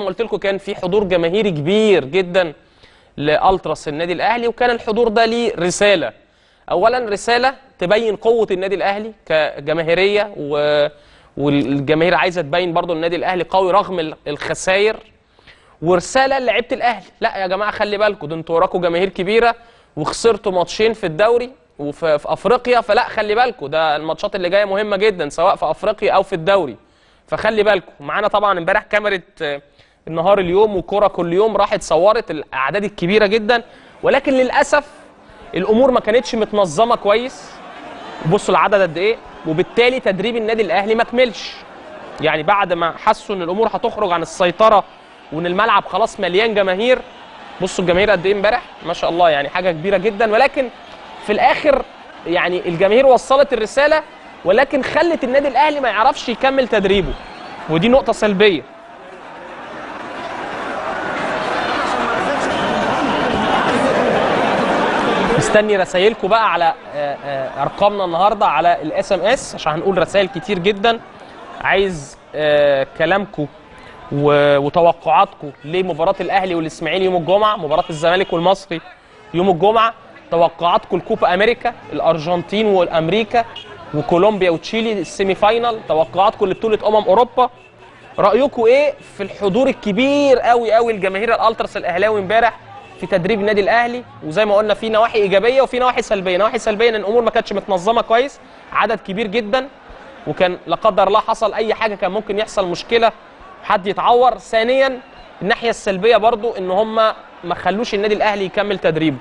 قلت لكم كان في حضور جماهيري كبير جدا لالتراس النادي الاهلي، وكان الحضور ده ليه رساله. اولا رساله تبين قوه النادي الاهلي كجماهيريه، والجماهير عايزه تبين برضو النادي الاهلي قوي رغم الخسائر، ورساله لعيبه الاهلي، لا يا جماعه خلي بالكم ده انتوا وراكم جماهير كبيره وخسرتوا ماتشين في الدوري وفي افريقيا، فلا خلي بالكم ده الماتشات اللي جايه مهمه جدا سواء في افريقيا او في الدوري، فخلي بالكم. معانا طبعا امبارح كاميرا النهار اليوم وكرة كل يوم راحت صورت الاعداد الكبيره جدا، ولكن للاسف الامور ما كانتش متنظمه كويس. بصوا العدد قد ايه، وبالتالي تدريب النادي الاهلي ما كملش. يعني بعد ما حسوا ان الامور هتخرج عن السيطره وان الملعب خلاص مليان جماهير، بصوا الجماهير قد ايه امبارح ما شاء الله، يعني حاجه كبيره جدا. ولكن في الاخر يعني الجماهير وصلت الرساله، ولكن خلت النادي الاهلي ما يعرفش يكمل تدريبه، ودي نقطه سلبيه. مستني رسايلكم بقى على ارقامنا النهارده على الاس ام اس، عشان هنقول رسائل كتير جدا. عايز كلامكم وتوقعاتكم لمباراه الاهلي والاسماعيلي يوم الجمعه، مباراه الزمالك والمصري يوم الجمعه، توقعاتكم لكوبا امريكا، الارجنتين والامريكا وكولومبيا وتشيلي السيمي فاينال، توقعاتكم لبطوله اوروبا. رايكم ايه في الحضور الكبير قوي قوي الجماهير الالتراس الاهلاوي امبارح في تدريب النادي الاهلي؟ وزي ما قلنا في نواحي ايجابيه وفي نواحي سلبيه. نواحي سلبيه ان الامور ما كانتش متنظمه كويس، عدد كبير جدا، وكان لا قدر الله حصل اي حاجه كان ممكن يحصل مشكله حد يتعور. ثانيا الناحيه السلبيه برضو ان هم ما خلوش النادي الاهلي يكمل تدريبه.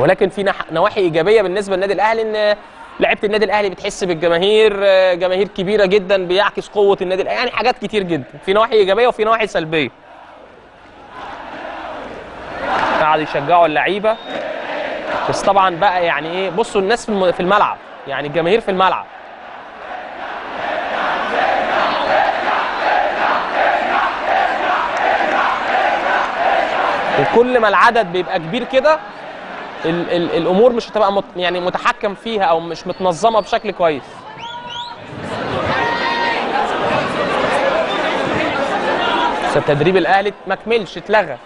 ولكن في نواحي ايجابيه بالنسبه للنادي الاهلي، ان لعيبه النادي الاهلي بتحس بالجماهير، جماهير كبيره جدا بيعكس قوه النادي الاهلي، يعني حاجات كتير جدا. في نواحي ايجابيه وفي نواحي سلبيه. قعدوا يشجعوا اللعيبه، بس طبعا بقى يعني ايه، بصوا الناس في الملعب، يعني الجماهير في الملعب. وكل ما العدد بيبقى كبير كده الامور مش هتبقى يعني متحكم فيها او مش متنظمه بشكل كويس. تدريب الاهلي ما كملش، اتلغى.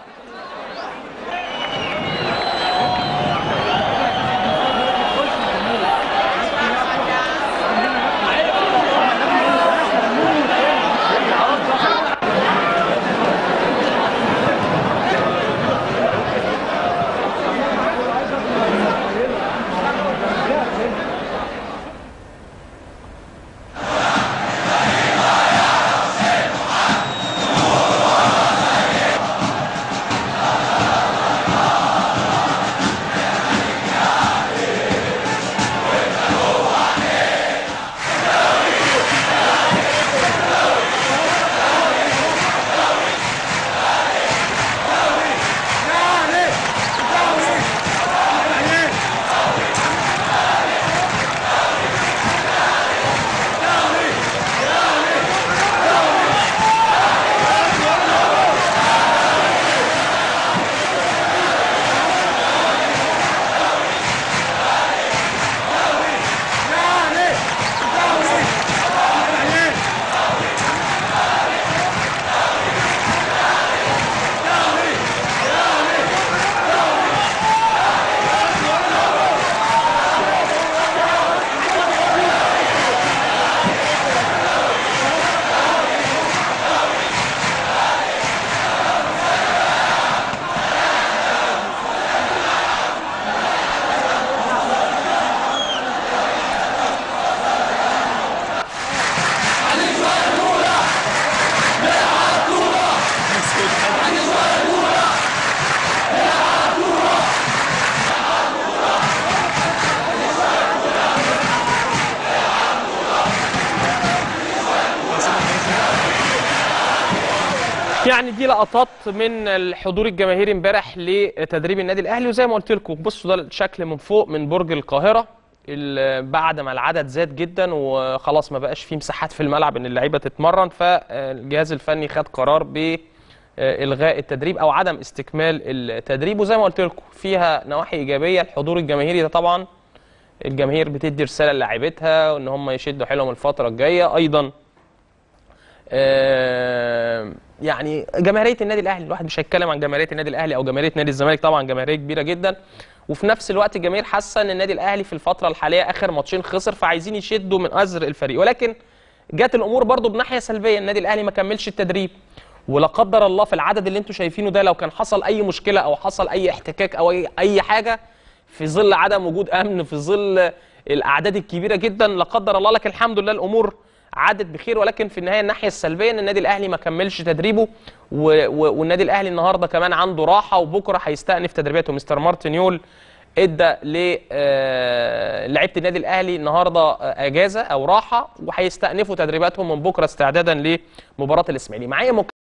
يعني دي لقطات من الحضور الجماهيري امبارح لتدريب النادي الاهلي. وزي ما قلت لكم بصوا ده الشكل من فوق من برج القاهره، بعد ما العدد زاد جدا وخلاص ما بقاش فيه مساحات في الملعب ان اللعيبه تتمرن، فالجهاز الفني خد قرار بالغاء التدريب او عدم استكمال التدريب. وزي ما قلت لكم فيها نواحي ايجابيه، الحضور الجماهيري ده طبعا الجماهير بتدي رساله للاعيبتها ان هم يشدوا حيلهم الفتره الجايه. ايضا يعني جماهيريه النادي الاهلي، الواحد مش هيتكلم عن جماهيريه النادي الاهلي او جماهيريه نادي الزمالك، طبعا جماهيريه كبيره جدا. وفي نفس الوقت الجماهير حاسه ان النادي الاهلي في الفتره الحاليه اخر ماتشين خسر، فعايزين يشدوا من ازر الفريق. ولكن جات الامور برضو بناحيه سلبيه، النادي الاهلي ما كملش التدريب، ولا قدر الله في العدد اللي انتم شايفينه ده لو كان حصل اي مشكله او حصل اي احتكاك او اي حاجه، في ظل عدم وجود امن، في ظل الاعداد الكبيره جدا، لا قدر الله. لكن الحمد لله الامور عدت بخير. ولكن في النهايه الناحيه السلبيه ان النادي الاهلي ما كملش تدريبه، والنادي الاهلي النهارده كمان عنده راحه، وبكره هيستأنف تدريباته. مستر مارتن يول ادى للاعيبه النادي الاهلي النهارده اجازه او راحه، وهيستأنفوا تدريباتهم من بكره استعدادا لمباراه الاسماعيلي. معايا